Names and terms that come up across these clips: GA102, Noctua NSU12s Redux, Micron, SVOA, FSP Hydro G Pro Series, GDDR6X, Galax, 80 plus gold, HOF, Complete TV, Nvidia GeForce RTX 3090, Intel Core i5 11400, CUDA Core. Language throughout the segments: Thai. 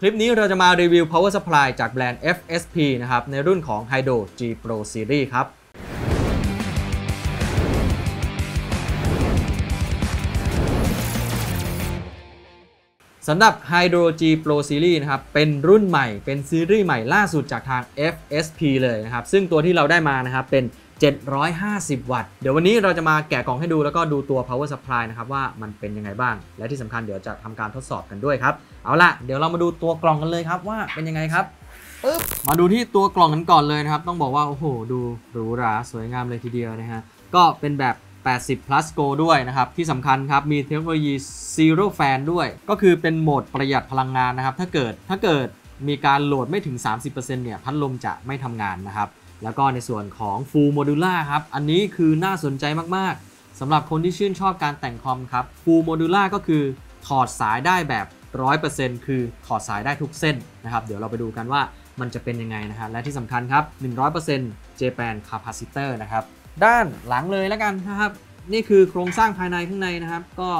คลิปนี้เราจะมารีวิว power supply จากแบรนด์ FSP นะครับในรุ่นของ Hydro G Pro Series ครับสำหรับ Hydro G Pro Series นะครับเป็นรุ่นใหม่เป็นซีรีส์ใหม่ล่าสุดจากทาง FSP เลยนะครับซึ่งตัวที่เราได้มานะครับเป็น750 วัตต์เดี๋ยววันนี้เราจะมาแกะกล่องให้ดูแล้วก็ดูตัว power supply นะครับว่ามันเป็นยังไงบ้างและที่สำคัญเดี๋ยวจะทำการทดสอบกันด้วยครับเอาล่ะเดี๋ยวเรามาดูตัวกล่องกันเลยครับว่าเป็นยังไงครับมาดูที่ตัวกล่องกันก่อนเลยนะครับต้องบอกว่าโอ้โหดูหรูหราสวยงามเลยทีเดียวนะฮะก็เป็นแบบ80 plus go ด้วยนะครับที่สำคัญครับมีเทคโนโลยี zero fan ด้วยก็คือเป็นโหมดประหยัดพลังงานนะครับถ้าเกิดมีการโหลดไม่ถึง 30% เนี่ยพัดลมจะไม่ทำงานนะครับแล้วก็ในส่วนของ full modular ครับอันนี้คือน่าสนใจมากๆสำหรับคนที่ชื่นชอบการแต่งคอมครับ full modular ก็คือถอดสายได้แบบ 100% คือถอดสายได้ทุกเส้นนะครับเดี๋ยวเราไปดูกันว่ามันจะเป็นยังไงนะฮะและที่สำคัญครับ 100% Japan capacitor นะครับด้านหลังเลยแล้วกันนะครับนี่คือโครงสร้างภายในข้างในนะครับก็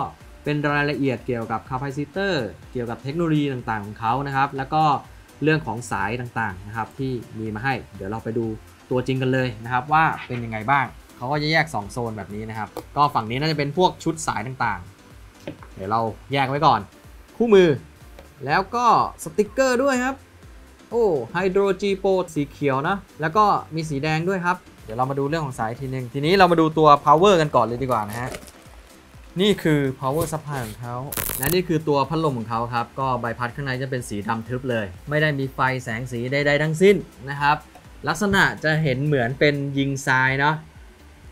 เป็นรายละเอียดเกี่ยวกับคาปาซิเตอร์เกี่ยวกับเทคโนโลยีต่างๆของเขานะครับแล้วก็เรื่องของสายต่างๆนะครับที่มีมาให้เดี๋ยวเราไปดูตัวจริงกันเลยนะครับว่าเป็นยังไงบ้างเขาก็จะแยก2โซนแบบนี้นะครับก็ฝั่งนี้น่าจะเป็นพวกชุดสายต่างๆเดี๋ยวเราแยกไว้ก่อนคู่มือแล้วก็สติกเกอร์ด้วยครับโอ้ไฮโดรจีโปสีเขียวนะแล้วก็มีสีแดงด้วยครับเดี๋ยวเรามาดูเรื่องของสายทีนึงทีนี้เรามาดูตัว power กันก่อนเลยดีกว่านะฮะนี่คือ power supply ของเขาและนี่คือตัวพัดลมของเขาครับก็ใบพัดข้างในจะเป็นสีดำทึบเลยไม่ได้มีไฟแสงสีใดๆทั้งสิ้นนะครับลักษณะจะเห็นเหมือนเป็นยิงทรายเนาะ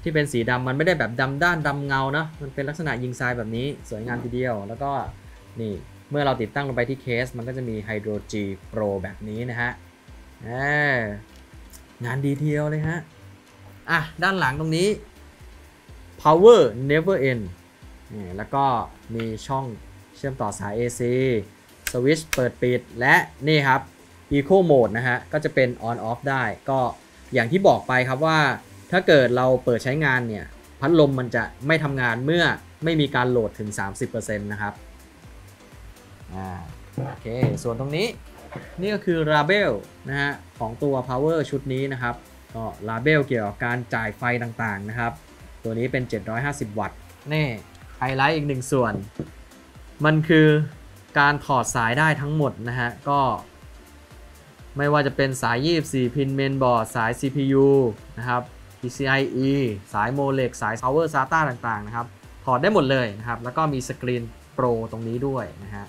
ที่เป็นสีดำมันไม่ได้แบบดำด้านดำเงานะมันเป็นลักษณะยิงทรายแบบนี้สวยงามทีเดียวแล้วก็นี่เมื่อเราติดตั้งลงไปที่เคสมันก็จะมี Hydro G Pro แบบนี้นะฮะงานดีเทลเลยฮะอ่ะด้านหลังตรงนี้ power never end แล้วก็มีช่องเชื่อมต่อสาย AC สวิตช์เปิดปิดและนี่ครับ eco mode นะฮะก็จะเป็น on off ได้ก็อย่างที่บอกไปครับว่าถ้าเกิดเราเปิดใช้งานเนี่ยพัดลมมันจะไม่ทำงานเมื่อไม่มีการโหลดถึง 30% นะครับโอเคส่วนตรงนี้นี่ก็คือ label นะฮะของตัว power ชุดนี้นะครับก็ label เกี่ยวกับการจ่ายไฟต่างๆนะครับตัวนี้เป็น750 วัตต์นี่ไฮไลท์อีกหนึ่งส่วนมันคือการถอดสายได้ทั้งหมดนะฮะก็ไม่ว่าจะเป็นสาย 24 พินเมนบอร์ดสาย CPU นะครับ PCIe สาย Molex สาย Power SATA ต่างๆนะครับถอดได้หมดเลยนะครับแล้วก็มีสกรีนโปรตรงนี้ด้วยนะฮะ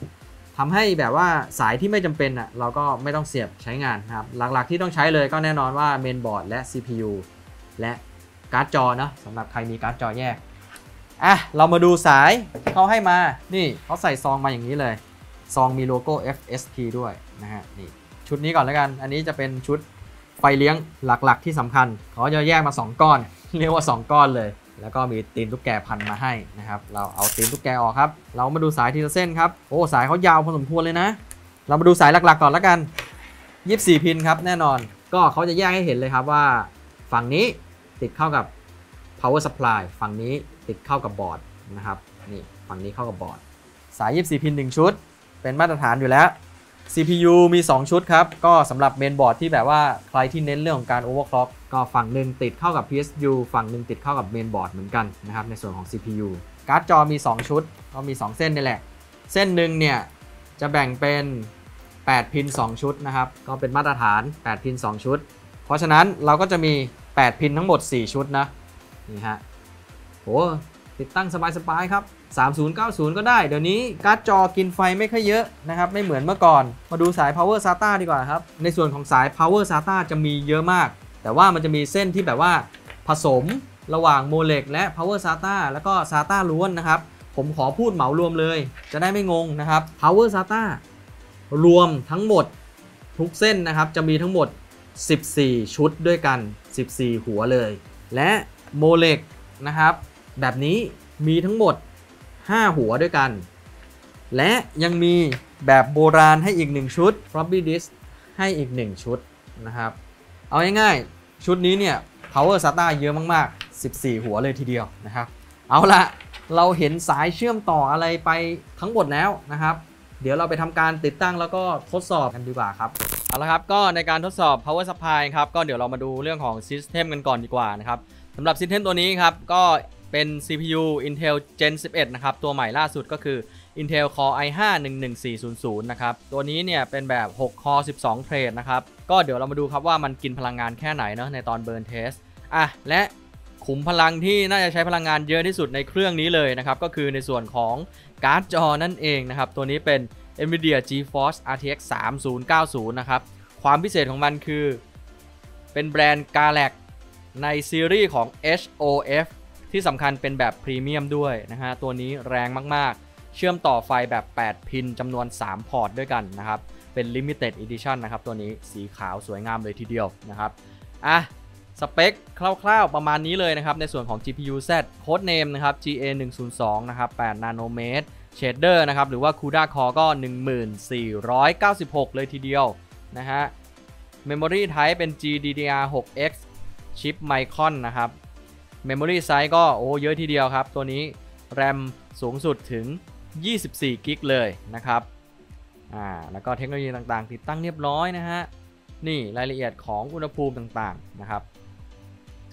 ทำให้แบบว่าสายที่ไม่จำเป็นอ่ะเราก็ไม่ต้องเสียบใช้งานครับหลักๆที่ต้องใช้เลยก็แน่นอนว่าเมนบอร์ดและ CPU และการ์ดจอเนาะสำหรับใครมีการ์ดจอแยกอ่ะเรามาดูสายเขาให้มานี่เขาใส่ซองมาอย่างนี้เลยซองมีโลโก้ FSP ด้วยนะฮะนี่ชุดนี้ก่อนแล้วกันอันนี้จะเป็นชุดไฟเลี้ยงหลักๆที่สำคัญเขาจะแยกมา2ก้อนเรียกว่า2ก้อนเลยแล้วก็มีตีนตุ๊กแกพันมาให้นะครับเราเอาตีนตุ๊กแกออกครับเรามาดูสายทีละเส้นครับโอ้สายเขายาวพอสมควรเลยนะเรามาดูสายหลักๆก่อนแล้วกัน24พินครับแน่นอนก็เขาจะแยกให้เห็นเลยครับว่าฝั่งนี้ติดเข้ากับ power supply ฝั่งนี้ติดเข้ากับบอร์ดนะครับนี่ฝั่งนี้เข้ากับบอร์ดสาย24พิน1ชุดเป็นมาตรฐานอยู่แล้ว CPU มี2ชุดครับก็สำหรับเมนบอร์ดที่แบบว่าใครที่เน้นเรื่องของการ overclockก็ฝั่งหนึ่งติดเข้ากับ PSU ฝั่งหนึ่งติดเข้ากับเมนบอร์ดเหมือนกันนะครับในส่วนของ CPU การ์ดจอมี2ชุดก็มี2เส้นนี่แหละเส้นหนึ่งเนี่ยจะแบ่งเป็น8พิน2ชุดนะครับก็เป็นมาตรฐาน8พิน2ชุดเพราะฉะนั้นเราก็จะมี8พินทั้งหมด4ชุดนะนี่ฮะโหติดตั้งสบายๆครับ3090ก็ได้เดี๋ยวนี้การ์ดจอกินไฟไม่ค่อยเยอะนะครับไม่เหมือนเมื่อก่อนมาดูสาย power SATA ดีกว่าครับในส่วนของสาย power SATA จะมีเยอะมากแต่ว่ามันจะมีเส้นที่แบบว่าผสมระหว่างโมเลกและ power SATA แล้วก็ SATA ล้วนนะครับผมขอพูดเหมารวมเลยจะได้ไม่งงนะครับ power SATA รวมทั้งหมดทุกเส้นนะครับจะมีทั้งหมด14ชุดด้วยกัน14หัวเลยและโมเลกนะครับแบบนี้มีทั้งหมด5หัวด้วยกันและยังมีแบบโบราณให้อีก1ชุด floppy disk ให้อีก1ชุดนะครับเอาง่ายๆชุดนี้เนี่ย power SATA เยอะมากๆ14หัวเลยทีเดียวนะครับเอาละเราเห็นสายเชื่อมต่ออะไรไปทั้งหมดแล้วนะครับ เดี๋ยวเราไปทำการติดตั้งแล้วก็ทดสอบกันดีกว่าครับเอาละครับก็ในการทดสอบ power supply ครับก็เดี๋ยวเรามาดูเรื่องของ system กันก่อนดีกว่านะครับสำหรับ system ตัวนี้ครับก็เป็น CPU Intel Gen 11 นะครับตัวใหม่ล่าสุดก็คือ Intel Core i5 11400 นะครับตัวนี้เนี่ยเป็นแบบ6 Core 12 เทรดนะครับก็เดี๋ยวเรามาดูครับว่ามันกินพลังงานแค่ไหนเนาะในตอน Burn Test อ่ะและขุมพลังที่น่าจะใช้พลังงานเยอะที่สุดในเครื่องนี้เลยนะครับก็คือในส่วนของการ์ดจอนั่นเองนะครับตัวนี้เป็น Nvidia GeForce RTX 3090 นะครับความพิเศษของมันคือเป็นแบรนด์ Galax ในซีรีส์ของ HOF ที่สำคัญเป็นแบบพรีเมียมด้วยนะฮะตัวนี้แรงมากๆเชื่อมต่อไฟแบบ8พินจำนวน3พอร์ตด้วยกันนะครับเป็น Limited Edition นะครับตัวนี้สีขาวสวยงามเลยทีเดียวนะครับอ่ะสเปคคร่าวๆประมาณนี้เลยนะครับในส่วนของ GPU Z Codename นะครับ GA102 นะครับ8 นาโนเมตร Shader นะครับหรือว่า CUDA Core ก็ 1496 เลยทีเดียวนะฮะ Memory Type เป็น GDDR6X ชิป Micron นะครับ Memory Size ก็โอ้เยอะทีเดียวครับตัวนี้ RAM สูงสุดถึง 24 กิกเลยนะครับแล้วก็เทคโนโลยีต่างๆติดตั้งเรียบร้อยนะฮะนี่รายละเอียดของอุณหภูมิต่างๆนะครับ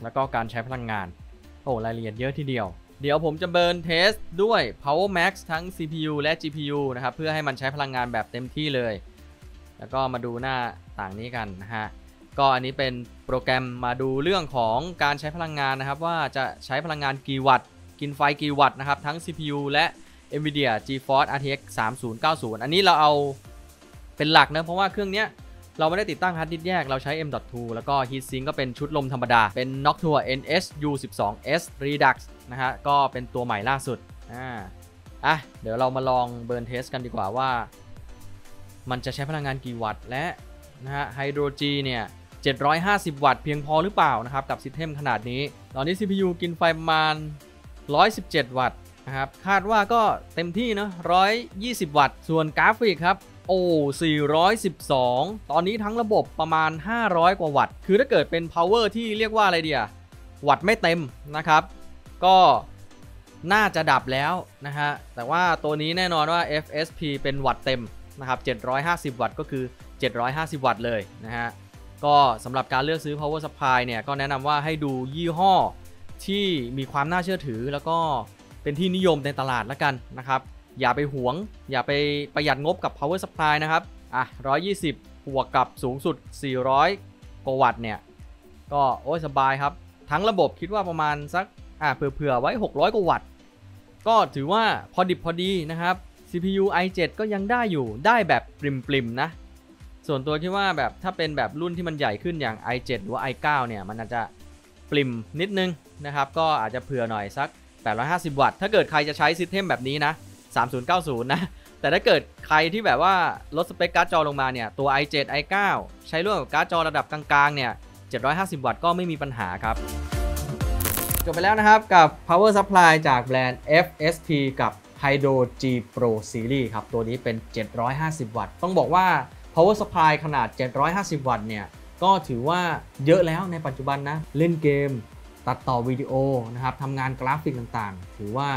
แล้วก็การใช้พลังงานโอ้รายละเอียดเยอะทีเดียวเดี๋ยวผมจะเบิร์นเทสด้วย Power Max ทั้ง CPU และ GPU นะครับเพื่อให้มันใช้พลังงานแบบเต็มที่เลยแล้วก็มาดูหน้าต่างนี้กันนะฮะก็อันนี้เป็นโปรแกรมมาดูเรื่องของการใช้พลังงานนะครับว่าจะใช้พลังงานกี่วัตต์กินไฟกี่วัตต์นะครับทั้ง CPU และ Nvidia GeForce RTX 3090 อันนี้เราเอาเป็นหลักนะเพราะว่าเครื่องเนี้ยเราไม่ได้ติดตั้งฮาร์ดดิสก์แยกเราใช้ M.2 แล้วก็ Heatsink ก็เป็นชุดลมธรรมดาเป็น Noctua NSU12s Redux นะฮะก็เป็นตัวใหม่ล่าสุดเดี๋ยวเรามาลองเบิร์นเทสกันดีกว่าว่ามันจะใช้พลังงานกี่วัตต์และนะฮะ Hydro G เนี่ย750 วัตต์เพียงพอหรือเปล่านะครับกับซิสเต็มขนาดนี้ตอนนี้ CPU กินไฟประมาณ117 วัตต์นะครับคาดว่าก็เต็มที่นะ120 วัตต์ส่วนกราฟิกครับโอ้412ตอนนี้ทั้งระบบประมาณ500กว่าวัตต์คือถ้าเกิดเป็น power ที่เรียกว่าอะไรเดียวัตต์ไม่เต็มนะครับก็น่าจะดับแล้วนะฮะแต่ว่าตัวนี้แน่นอนว่า FSP เป็นวัตต์เต็มนะครับ750 วัตต์ก็คือ750 วัตต์เลยนะฮะก็สำหรับการเลือกซื้อ power supply เนี่ยก็แนะนำว่าให้ดูยี่ห้อที่มีความน่าเชื่อถือแล้วก็เป็นที่นิยมในตลาดแล้วกันนะครับอย่าไปหวงอย่าไปประหยัดงบกับ power supply นะครับ120บวกกับสูงสุด400กว่าวัตต์เนี่ยก็โอ้สบายครับทั้งระบบคิดว่าประมาณสักเผื่อไว้600กว่าวัตต์ก็ถือว่าพอดิบพอดีนะครับ CPU i7 ก็ยังได้อยู่ได้แบบปริมๆนะส่วนตัวที่ว่าแบบถ้าเป็นแบบรุ่นที่มันใหญ่ขึ้นอย่าง i7 หรือ i9 เนี่ยมันอาจจะปริมนิดนึงนะครับก็อาจจะเผื่อหน่อยสัก850 วัตต์ถ้าเกิดใครจะใช้ซิสเต็มแบบนี้นะ3090นะแต่ถ้าเกิดใครที่แบบว่าลดสเปคการ์ดจอลงมาเนี่ยตัว i7 i9 ใช้ร่วมกับการ์ดจอระดับกลางๆเนี่ย750 วัตต์ก็ไม่มีปัญหาครับจบไปแล้วนะครับกับ power supply จากแบรนด์ FSP กับ Hydro G Pro Series ครับตัวนี้เป็น 750 วัตต์ต้องบอกว่า power supply ขนาด750 วัตต์เนี่ยก็ถือว่าเยอะแล้วในปัจจุบันนะเล่นเกมตัดต่อวิดีโอนะครับทำงานกราฟิกต่างๆถือว่า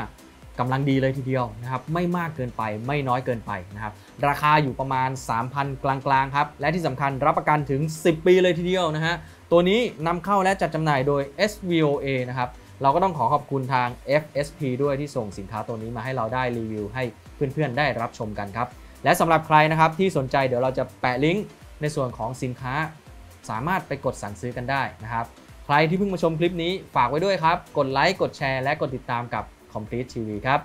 กำลังดีเลยทีเดียวนะครับไม่มากเกินไปไม่น้อยเกินไปนะครับราคาอยู่ประมาณ 3,000 กลางๆครับและที่สำคัญรับประกันถึง10 ปีเลยทีเดียวนะฮะตัวนี้นำเข้าและจัดจำหน่ายโดย SVOA นะครับเราก็ต้องขอขอบคุณทาง FSP ด้วยที่ส่งสินค้าตัวนี้มาให้เราได้รีวิวให้เพื่อนๆได้รับชมกันครับและสำหรับใครนะครับที่สนใจเดี๋ยวเราจะแปะลิงก์ในส่วนของสินค้าสามารถไปกดสั่งซื้อกันได้นะครับใครที่เพิ่งมาชมคลิปนี้ฝากไว้ด้วยครับกดไลค์กดแชร์และกดติดตามกับComplete TV ครับ